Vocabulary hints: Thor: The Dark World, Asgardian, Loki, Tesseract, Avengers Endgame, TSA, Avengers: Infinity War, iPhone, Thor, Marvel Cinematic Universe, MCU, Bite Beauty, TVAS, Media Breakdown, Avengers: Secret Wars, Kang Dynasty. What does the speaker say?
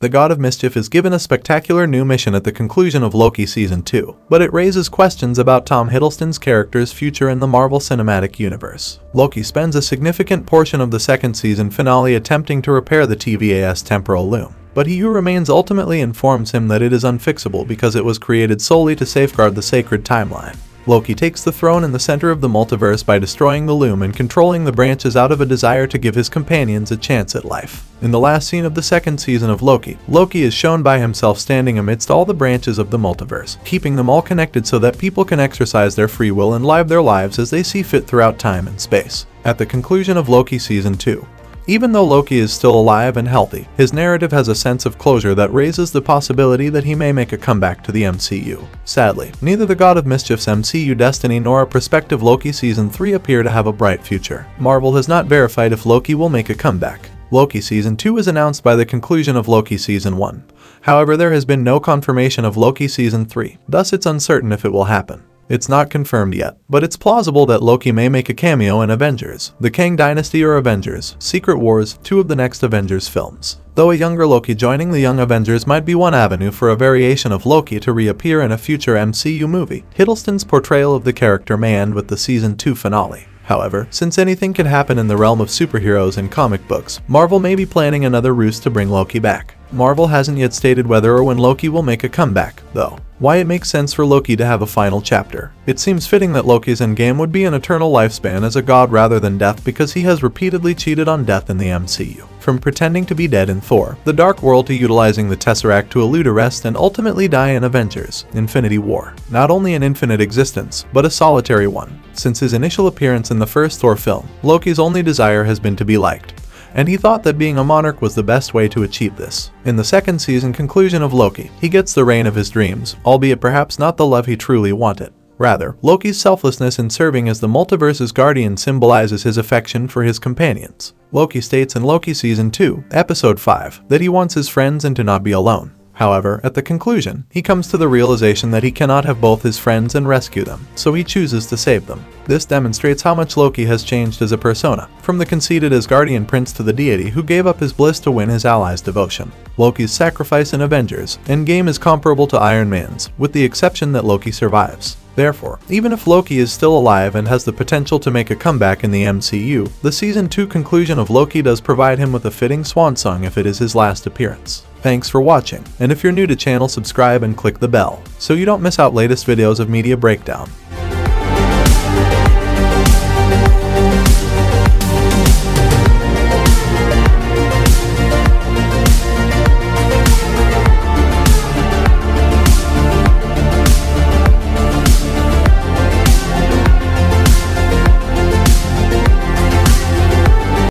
The God of Mischief is given a spectacular new mission at the conclusion of Loki Season 2, but it raises questions about Tom Hiddleston's character's future in the Marvel Cinematic Universe. Loki spends a significant portion of the second season finale attempting to repair the TVAS temporal loom, but he who remains ultimately informs him that it is unfixable because it was created solely to safeguard the sacred timeline. Loki takes the throne in the center of the multiverse by destroying the loom and controlling the branches out of a desire to give his companions a chance at life. In the last scene of the second season of Loki, Loki is shown by himself standing amidst all the branches of the multiverse, keeping them all connected so that people can exercise their free will and live their lives as they see fit throughout time and space. At the conclusion of Loki Season 2, even though Loki is still alive and healthy, his narrative has a sense of closure that raises the possibility that he may make a comeback to the MCU. Sadly, neither the God of Mischief's MCU destiny nor a prospective Loki Season 3 appear to have a bright future. Marvel has not verified if Loki will make a comeback. Loki Season 2 is announced by the conclusion of Loki Season 1. However, there has been no confirmation of Loki Season 3, thus it's uncertain if it will happen. It's not confirmed yet, but it's plausible that Loki may make a cameo in Avengers, the Kang Dynasty or Avengers: Secret Wars, two of the next Avengers films. Though a younger Loki joining the Young Avengers might be one avenue for a variation of Loki to reappear in a future MCU movie, Hiddleston's portrayal of the character may end with the Season 2 finale. However, since anything could happen in the realm of superheroes and comic books, Marvel may be planning another ruse to bring Loki back. Marvel hasn't yet stated whether or when Loki will make a comeback, though. Why it makes sense for Loki to have a final chapter. It seems fitting that Loki's endgame would be an eternal lifespan as a god rather than death because he has repeatedly cheated on death in the MCU. From pretending to be dead in Thor: The Dark World to utilizing the Tesseract to elude arrest and ultimately die in Avengers: Infinity War. Not only an infinite existence, but a solitary one. Since his initial appearance in the first Thor film, Loki's only desire has been to be liked, and he thought that being a monarch was the best way to achieve this. In the second season conclusion of Loki, he gets the reign of his dreams, albeit perhaps not the love he truly wanted. Rather, Loki's selflessness in serving as the multiverse's guardian symbolizes his affection for his companions. Loki states in Loki Season 2, Episode 5, that he wants his friends and to not be alone. However, at the conclusion, he comes to the realization that he cannot have both his friends and rescue them, so he chooses to save them. This demonstrates how much Loki has changed as a persona, from the conceited Asgardian prince to the deity who gave up his bliss to win his allies' devotion. Loki's sacrifice in Avengers: Endgame is comparable to Iron Man's, with the exception that Loki survives. Therefore, even if Loki is still alive and has the potential to make a comeback in the MCU, the Season 2 conclusion of Loki does provide him with a fitting swan song if it is his last appearance. Thanks for watching, and if you're new to channel, subscribe and click the bell so you don't miss out latest videos of Media Breakdown.